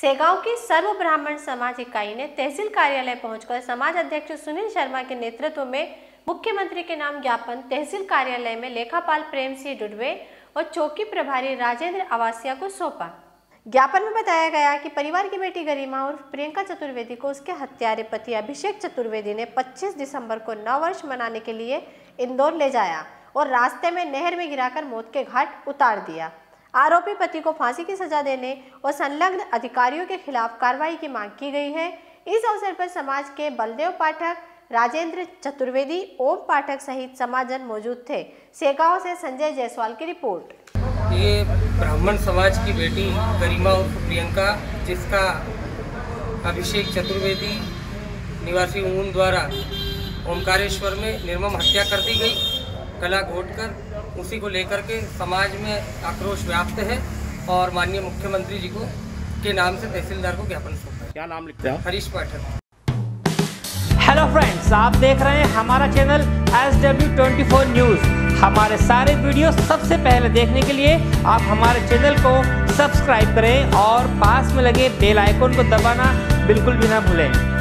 सेगांव की सर्व ब्राह्मण समाज इकाई ने तहसील कार्यालय पहुंचकर समाज अध्यक्ष सुनील शर्मा के नेतृत्व में मुख्यमंत्री के नाम ज्ञापन तहसील कार्यालय में लेखापाल प्रेम सिंह डुडवे और चौकी प्रभारी राजेंद्र आवासिया को सौंपा। ज्ञापन में बताया गया कि परिवार की बेटी गरिमा और प्रियंका चतुर्वेदी को उसके हत्यारे पति अभिषेक चतुर्वेदी ने 25 दिसंबर को नववर्ष मनाने के लिए इंदौर ले जाया और रास्ते में नहर में गिराकर मौत के घाट उतार दिया। आरोपी पति को फांसी की सजा देने और संलग्न अधिकारियों के खिलाफ कार्रवाई की मांग की गई है। इस अवसर पर समाज के बलदेव पाठक, राजेंद्र चतुर्वेदी, ओम पाठक सहित समाजजन मौजूद थे। सेगांव से संजय जयसवाल की रिपोर्ट। ये ब्राह्मण समाज की बेटी गरिमा और प्रियंका, जिसका अभिषेक चतुर्वेदी निवासी ऊन द्वारा ओमकारेश्वर में निर्मम हत्या कर दी गई, गला घोटकर, उसी को लेकर के समाज में आक्रोश व्याप्त है और माननीय मुख्यमंत्री जी को के नाम से तहसीलदार को ज्ञापन सौंपा है। क्या नाम लिखते हैं? हरीश पाठक। हेलो फ्रेंड्स, आप देख रहे हैं हमारा चैनल SW24 न्यूज़। हमारे सारे वीडियो सबसे पहले देखने के लिए आप हमारे चैनल को सब्सक्राइब करें और पास में लगे बेल आइकन को दबाना बिल्कुल भी ना भूलें।